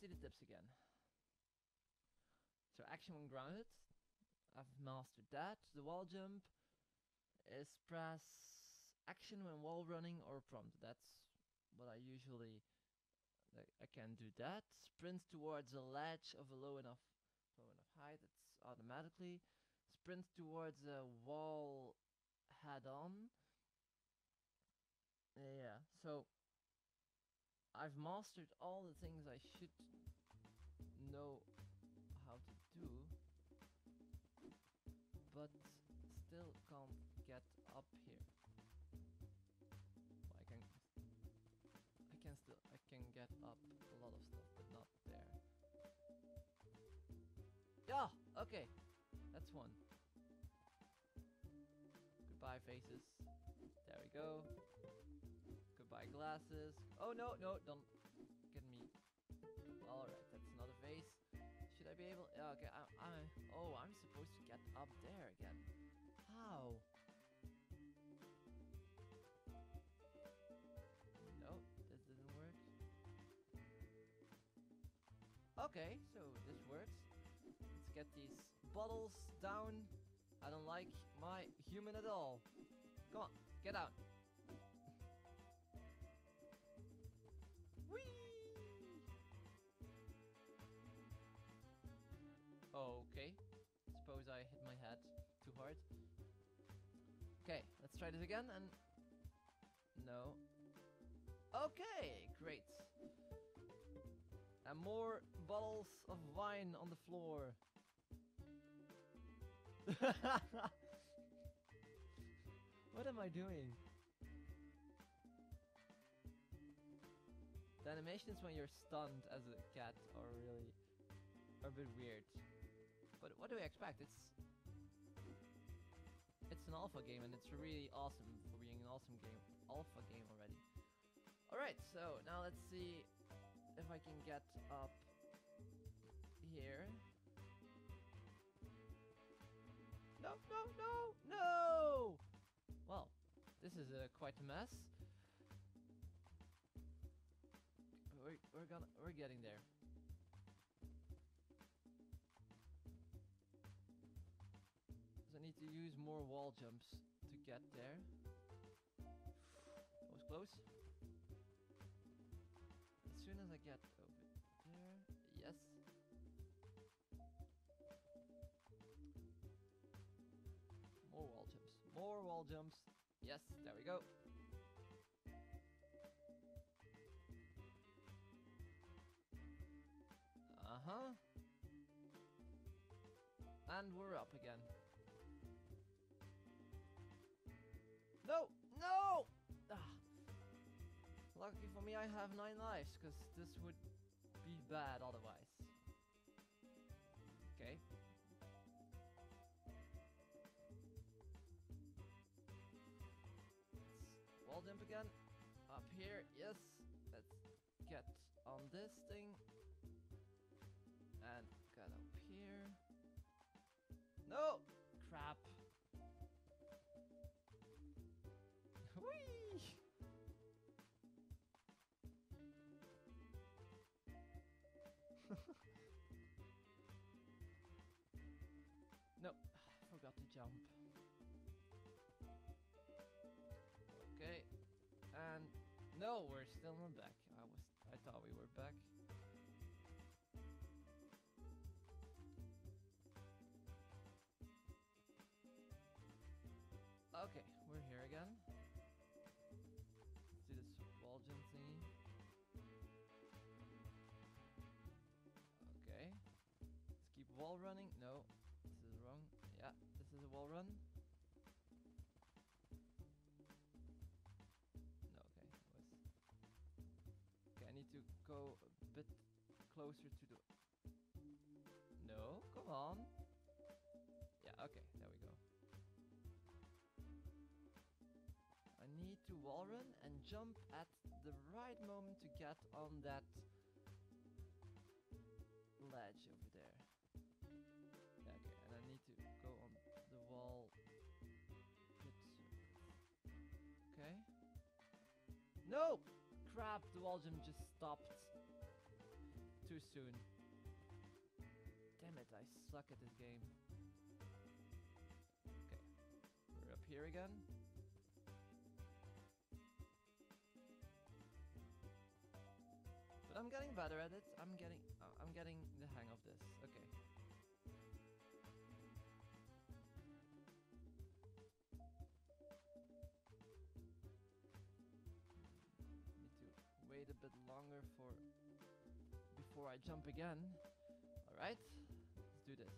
see the tips again. So action when grounded, I've mastered that. The wall jump is press action when wall running or prompted. That's what I usually, I can do that. Sprints towards a ledge of a low enough height, it's automatically. Sprints towards a wall head on. Yeah, so I've mastered all the things I should know how to do, but still can't get up here. Well, I can get up a lot of stuff, but not there. Yeah, okay, that's one. Goodbye faces. There we go. Goodbye glasses. Oh no, no, don't get me. Alright, that's another face. Should I be able? Yeah, okay, I'm supposed to get up there again. How? No, this didn't work. Okay, so this works. Let's get these bottles down. I don't like my human at all. Come on, get out. Whee! Okay. Suppose I hit my head too hard. Okay, let's try this again and... No. Okay, great. And more bottles of wine on the floor. What am I doing? The animations when you're stunned as a cat are really a bit weird. But what do we expect? It's an alpha game and it's really awesome for being an awesome game. Alpha game already. Alright, so now let's see if I can get up here. No, no, no, no! Well, this is quite a mess. We're getting there. So I need to use more wall jumps to get there. That was close. As soon as I get over there, yes. More wall jumps. More wall jumps. Yes, there we go. Uh-huh. And we're up again. No! No! Ah. Lucky for me I have 9 lives, because this would be bad otherwise. Okay. Wall jump again, up here, yes, let's get on this thing, and get up here, no, crap, whee, no, I forgot to jump. Okay, and no, we're still not back. I thought we were back. Okay, we're here again. Let's do this wall jump thingy. Okay, let's keep wall running. No, this is wrong. Yeah, this is a wall run. I need to go a bit closer to the... No, come on. Yeah, okay, there we go. I need to wall run and jump at the right moment to get on that ledge over there. Yeah, okay, and I need to go on the wall. Okay. No! Crap, the wall jump just stopped too soon. Damn it, I suck at this game. Okay, we're up here again. But I'm getting better at it. I'm getting the hang of this. Okay. Need to wait a bit longer before I jump again. All right, let's do this.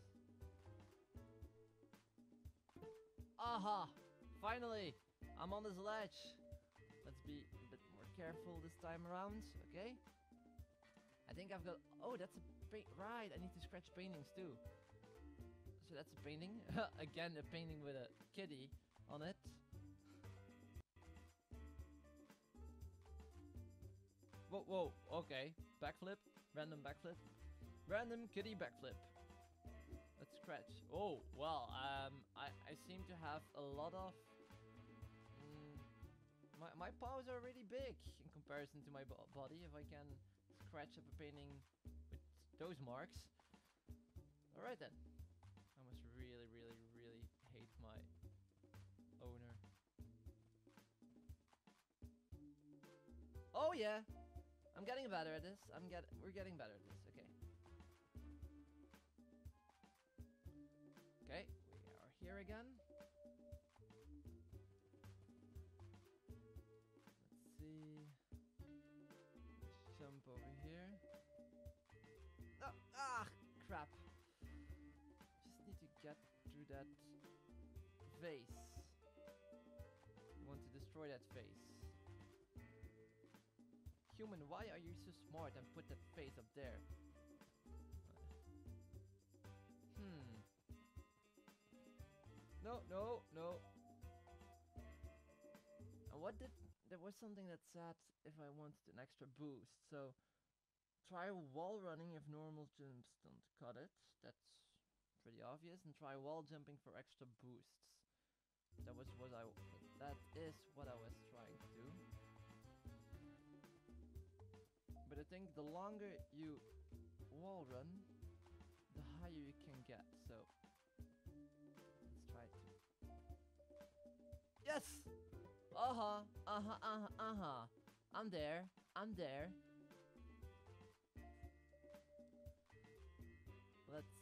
Aha! Finally, I'm on this ledge. Let's be a bit more careful this time around. Okay. I think I've got... Oh, that's a paint... Right, I need to scratch paintings too. So that's a painting. Again, a painting with a kitty on it. Whoa, whoa, okay. Backflip. Random backflip. Random kitty backflip. Let's scratch. Oh, well, I seem to have a lot of... My paws are really big in comparison to my body, if I can... Scratch up a painting with those marks. Alright then. I must really, really, really hate my owner. Oh yeah! I'm getting better at this. We're getting better at this, okay. Okay, we are here again. Let's see. Jump over here. No! Ah! Crap! Just need to get through that vase. You want to destroy that vase. Human, why are you so smart and put that vase up there? No, no, no. And what did... There was something that said if I wanted an extra boost, so try wall running if normal jumps don't cut it. That's pretty obvious, and try wall jumping for extra boosts. That is what I was trying to do. But I think the longer you wall run, the higher you can get. So let's try to. Yes! Uh-huh, uh-huh, uh-huh, uh-huh. I'm there, I'm there. Let's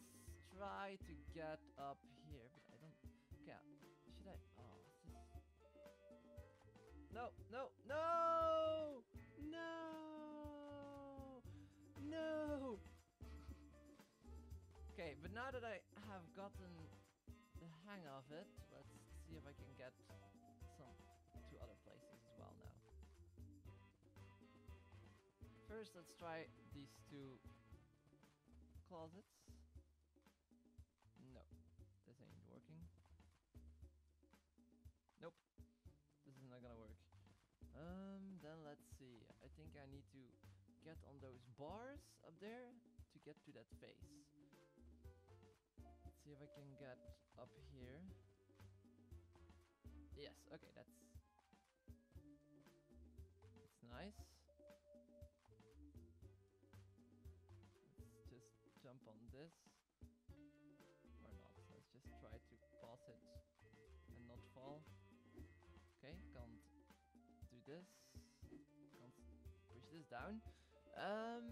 try to get up here, but I don't... Okay, should I... Oh, this is... No, no, no! No! No! Okay, but now that I have gotten the hang of it, let's see if I can get some... to other places as well now. First, let's try these two closets. No, this ain't working. Nope, this is not gonna work. Then let's see. I think I need to get on those bars up there to get to that face. Let's see if I can get up here. Yes, okay, that's... nice. Let's just jump on this. Or not. Let's just try to pass it and not fall. Okay, can't do this. Can't push this down. So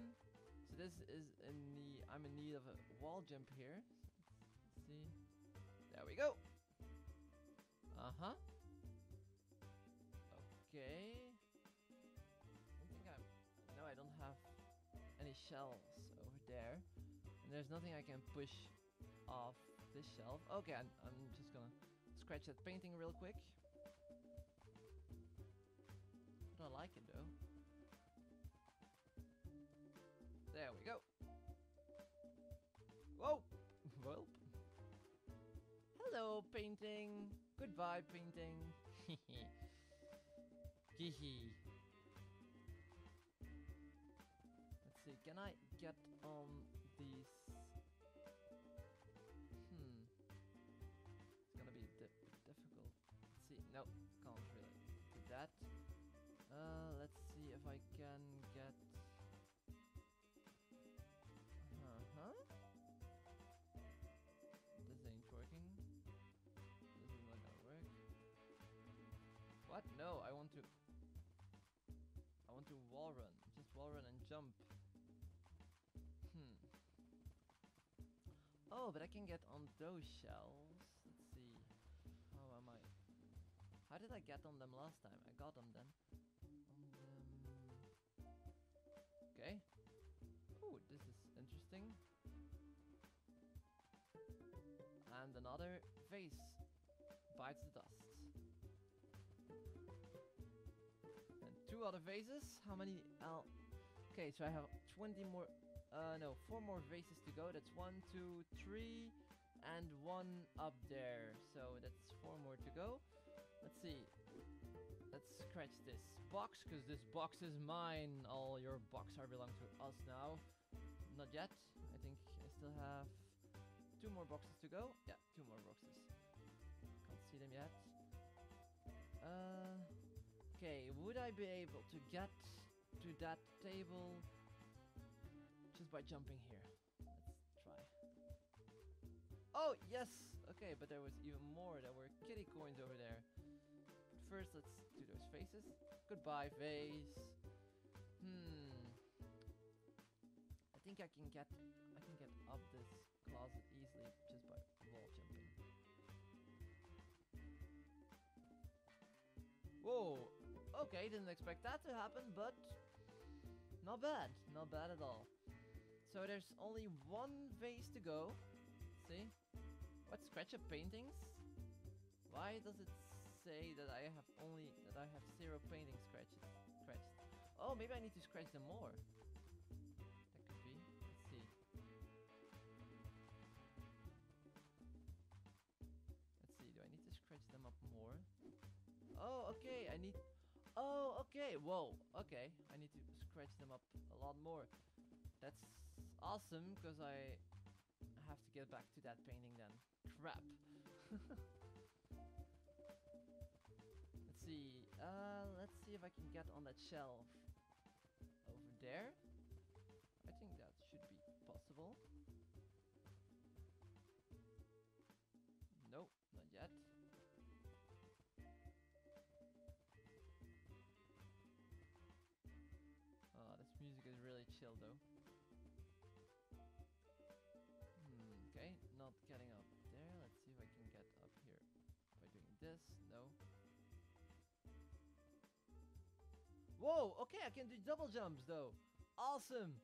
this is in the... I'm in need of a wall jump here. Let's see. There we go! Uh-huh. Okay. No, I don't have any shelves over there, and there's nothing I can push off this shelf. Okay, I'm just gonna scratch that painting real quick. But I like it though. There we go. Whoa! Well. Hello, painting. Goodbye, painting. Hehe. Can I get on these? It's gonna be difficult. Let's see, no, can't really do that. Let's see if I can get What? No, I want to wall run. Just wall run and jump. Oh, but I can get on those shells. Let's see. How am I? How did I get on them last time? I got on them. Okay. Oh, this is interesting. And another face bites the dust. And two other vases. How many? Okay, so I have 20 more. No, 4 more vases to go. That's 1, 2, 3, and 1 up there. So that's 4 more to go. Let's see. Let's scratch this box, because this box is mine. All your boxes belong to us now. Not yet. I think I still have 2 more boxes to go. Yeah, 2 more boxes. Can't see them yet. Okay, would I be able to get to that table just by jumping here? Let's try. Oh, yes! Okay, but there was even more. There were kitty coins over there. But first, let's do those faces. Goodbye, face. I think I can get up this closet easily just by wall jumping. Whoa! Okay, didn't expect that to happen, but not bad. Not bad at all. So there's only 1 vase to go. See? What, scratch up paintings? Why does it say that I have 0 painting scratches? Oh, maybe I need to scratch them more. That could be. Let's see. Do I need to scratch them up more? Oh, okay. Oh, okay. Whoa. Okay. I need to scratch them up a lot more. That's awesome, because I have to get back to that painting then. Crap. Let's see. Let's see if I can get on that shelf over there. I think that should be possible. Nope, not yet. Oh, this music is really chill though. Okay, not getting up there. Let's see if I can get up here by doing this. No. Whoa, okay, I can do double jumps though. Awesome.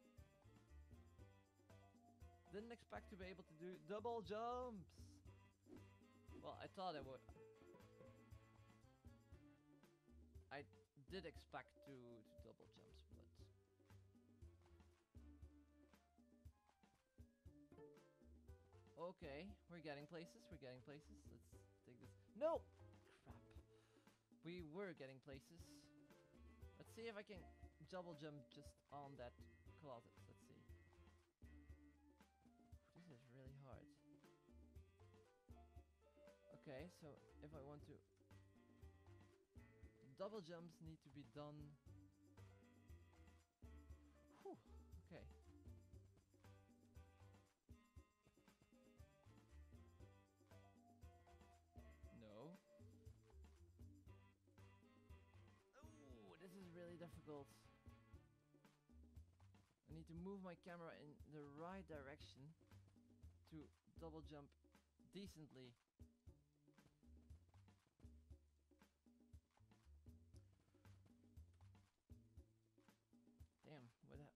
Didn't expect to be able to do double jumps. Well, I thought I would. I did expect to double jumps, but okay, we're getting places. Let's take this. No! Crap. We were getting places. Let's see if I can double jump just on that closet. Let's see. This is really hard. Okay, so if I want to, the double jumps need to be done. Whew, okay. No. Oh, this is really difficult. I need to move my camera in the right direction to double jump decently. Damn,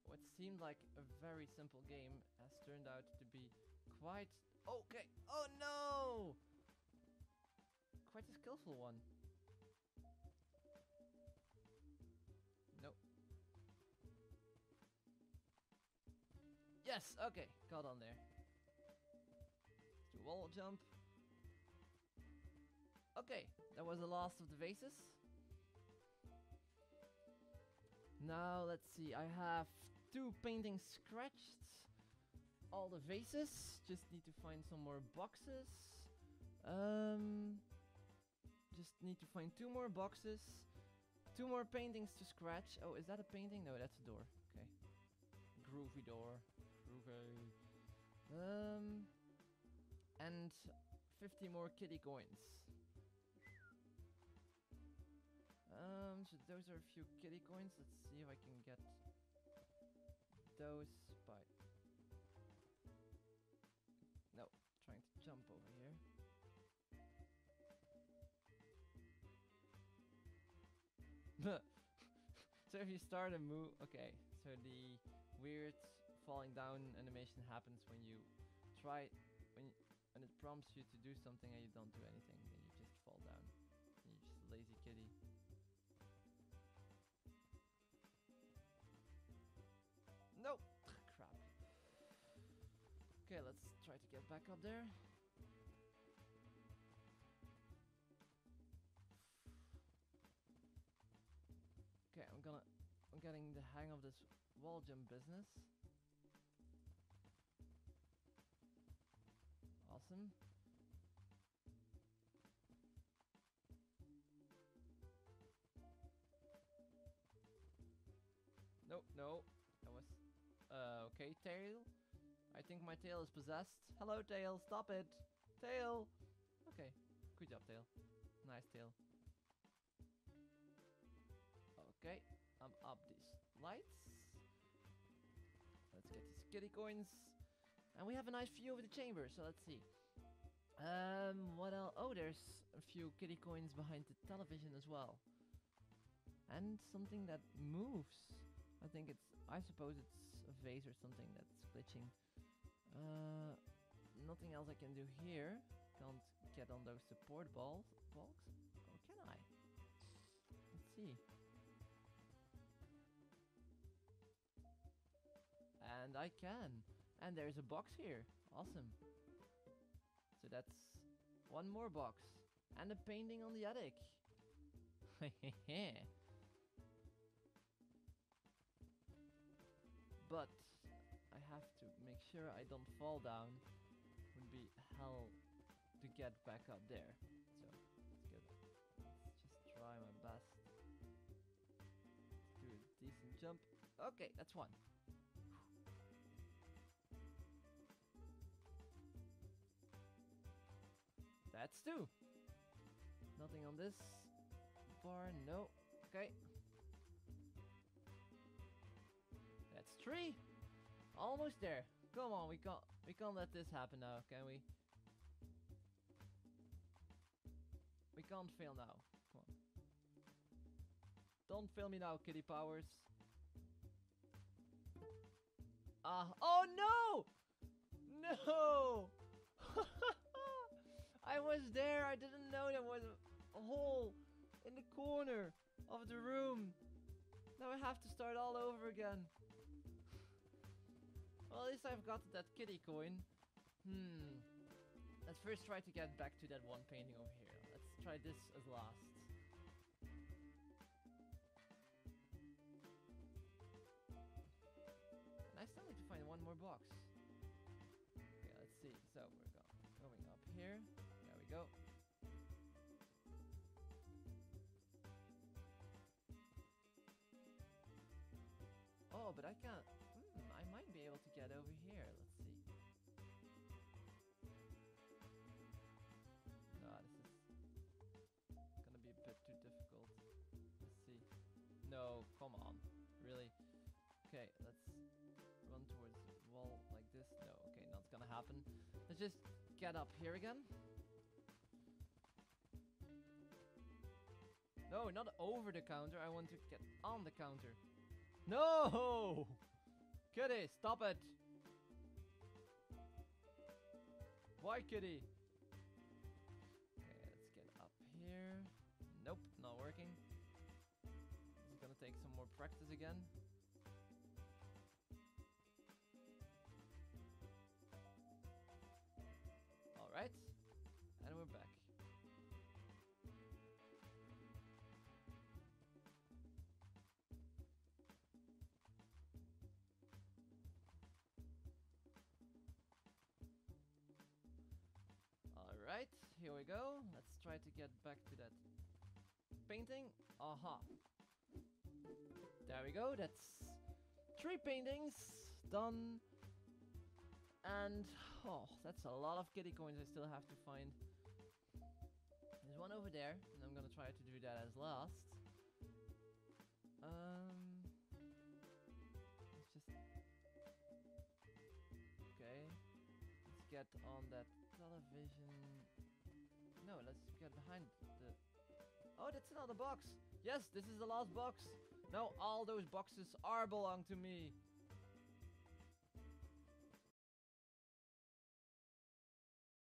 what seemed like a very simple game has turned out to be quite... Okay! Oh no! Quite a skillful one. Nope. Yes! Okay, got on there. Let's do a wall jump. Okay, that was the last of the vases. Now, let's see, I have 2 paintings scratched, all the vases, just need to find some more boxes, just need to find 2 more boxes, 2 more paintings to scratch. Oh, is that a painting? No, that's a door, okay, groovy door, groovy, and 50 more kitty coins. So those are a few kitty coins. Let's see if I can get those by... No, trying to jump over here. So if you start a move, okay, so the weird falling down animation happens when you try, when it prompts you to do something and you don't do anything, then you just fall down. And you're just a lazy kitty. Nope! Crap. Okay, let's try to get back up there. Okay, I'm getting the hang of this wall jump business. Awesome. Nope, no. That was okay, Tail. I think my tail is possessed. Hello, Tail, stop it. Tail. Okay. Good job, Tail. Nice, Tail. Okay, I'm up these lights. Let's get these kitty coins. And we have a nice view of the chamber, so let's see. What else? Oh, there's a few kitty coins behind the television as well. And something that moves. I think it's, I suppose it's a vase or something that's glitching. Nothing else I can do here. Can't get on those support balls. Or can I? Let's see. And I can. And there's a box here. Awesome. So that's one more box. And a painting on the attic. Hehehe. But I have to make sure I don't fall down. Would be hell to get back up there. So let's go. Let's just try my best. Do a decent jump. Okay, that's one. That's two. Nothing on this bar, no. Okay. That's three. Almost there. Come on, we can't let this happen now, can we? We can't fail now. Come on. Don't fail me now, kitty powers. Ah, oh no! No! I was there, I didn't know there was a hole in the corner of the room. Now I have to start all over again. Well, at least I've got that kitty coin. Let's first try to get back to that one painting over here. Let's try this as last. And I still need to find one more box. Okay, let's see. So we're going up here. There we go. Oh, but I can't. I might be able to get over here. Let's see. No, this is gonna be a bit too difficult. Let's see. No, come on. Really? Okay, let's run towards the wall like this. No, okay, not gonna happen. Let's just get up here again. No, not over the counter. I want to get on the counter. No! Kitty, stop it! Why, kitty? Okay, let's get up here. Nope, not working. It's gonna take some more practice again. Alright, and we're back. Alright, here we go. Let's try to get back to that painting. Aha. There we go. That's three paintings done. And oh, that's a lot of kitty coins I still have to find. There's one over there, and I'm gonna try to do that as last. Let's just... Okay. Let's get on that television. No, let's get behind the... Oh, that's another box. Yes, this is the last box. Now all those boxes are belong to me.